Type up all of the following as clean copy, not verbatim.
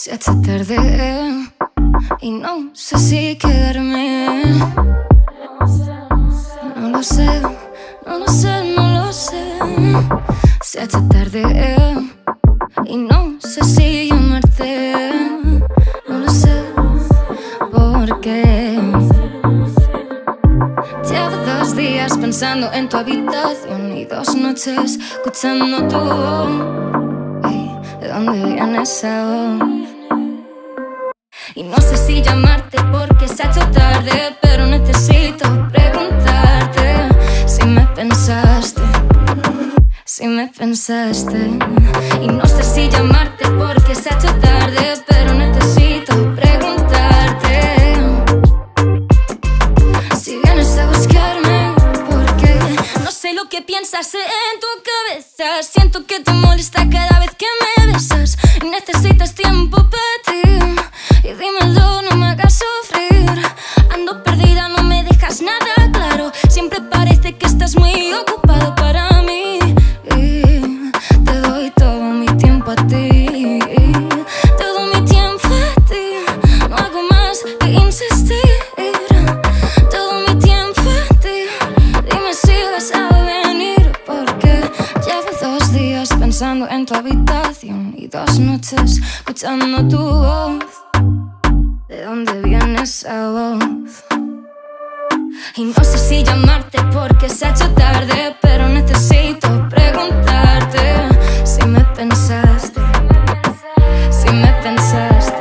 Se hace tarde y no sé si quedarme. No lo sé, no lo sé, no lo sé. Se hace tarde y no sé si llamarte. No lo sé, porque llevo 2 días pensando en tu habitación y 2 noches escuchando tu voz. Hey, ¿de dónde viene esa voz? Y no sé si llamarte porque se ha hecho tarde, pero necesito preguntarte si me pensaste, si me pensaste. Y no sé si llamarte porque se ha hecho tarde, pero necesito preguntarte si vienes a buscarme, porque no sé lo que piensas en tu cabeza. Siento que te molesta cada vez que me besas y necesitas tiempo para ti. Y dímelo, no me hagas sufrir. Ando perdida, no me dejas nada claro. Siempre parece que estás muy ocupado para mí. Te doy todo mi tiempo a ti, todo mi tiempo a ti. No hago más que insistir. Todo mi tiempo a ti. Dime si vas a venir, porque llevo 2 días pensando en tu habitación y 2 noches escuchando tu voz. ¿De dónde viene esa voz? Y no sé si llamarte porque se ha hecho tarde, pero necesito preguntarte si me pensaste, si me pensaste.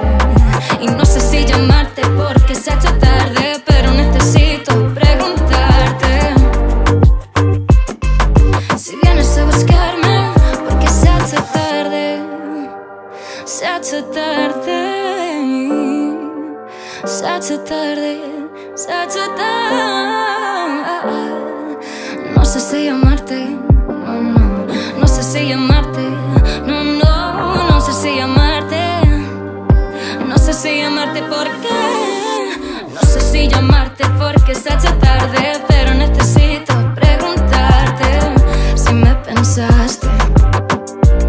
Y no sé si llamarte porque se ha hecho tarde, pero necesito preguntarte si vienes a buscarme, porque se ha hecho tarde, se ha hecho tarde. Such a tarde, such a tarde. No sé si llamarte, no, no. No sé si llamarte, no, no. No sé si llamarte, no sé si llamarte porque, no sé si llamarte porque se ha hecho tarde, pero necesito preguntarte si me pensaste,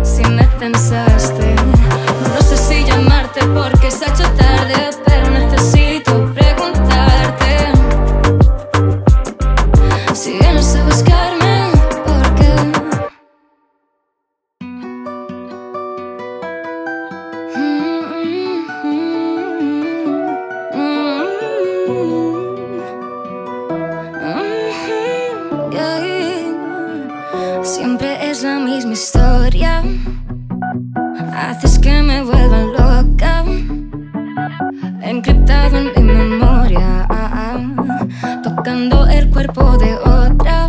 si me pensaste. No sé si llamarte porque se ha hecho tarde, pero necesito preguntarte si vienes a buscarme, porque siempre es la misma historia. Haces que me vuelva loca, encriptado en mi memoria, tocando el cuerpo de otra.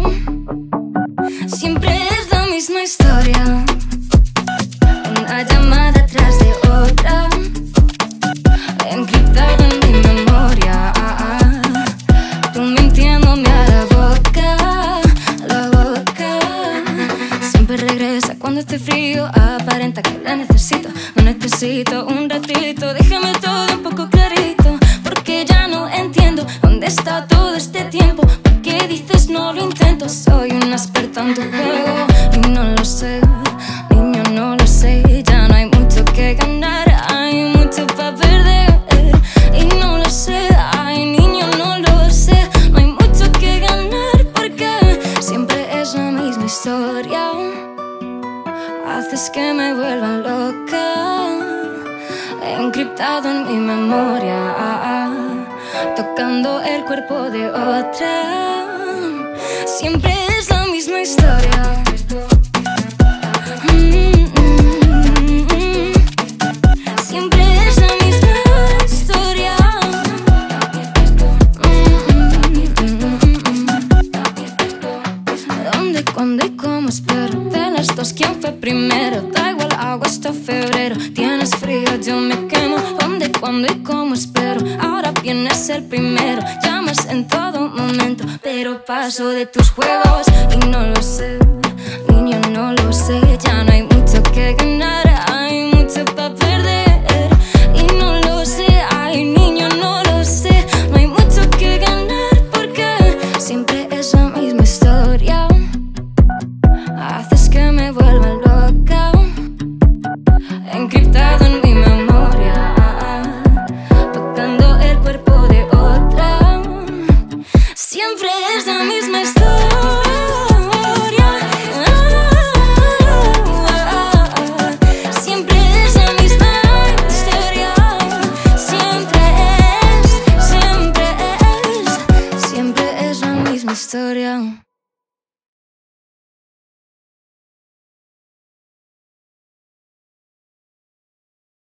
Siempre es la misma historia, una llamada tras de otra, encriptado en mi memoria, tú mintiéndome a la boca, la boca. Siempre regresa cuando esté frío, aparenta que la necesito. No necesito un ratito, déjame todo un poco clarito, porque ya no entiendo dónde está todo este tiempo. ¿Por qué dices no lo intento? Soy una experta en tu juego y no lo sé, niño, no lo sé. Ya no hay mucho que ganar, hay mucho para perder. Y no lo sé, ay niño, no lo sé. No hay mucho que ganar porque siempre es la misma historia. Haces que me vuelva loca, encriptado en mi memoria, tocando el cuerpo de otra. Siempre es la misma historia. ¿Quién fue primero? Da igual, agosto, febrero. Tienes frío, yo me quemo. ¿Dónde, cuándo y cómo espero? Ahora vienes el primero, llamas en todo momento, pero paso de tus juegos. Y no lo sé, niño, no lo sé. Ya no hay mucho que ganar, hay mucho para perder. Y no lo sé, ay niño, no lo sé. No hay mucho que ganar porque siempre give that a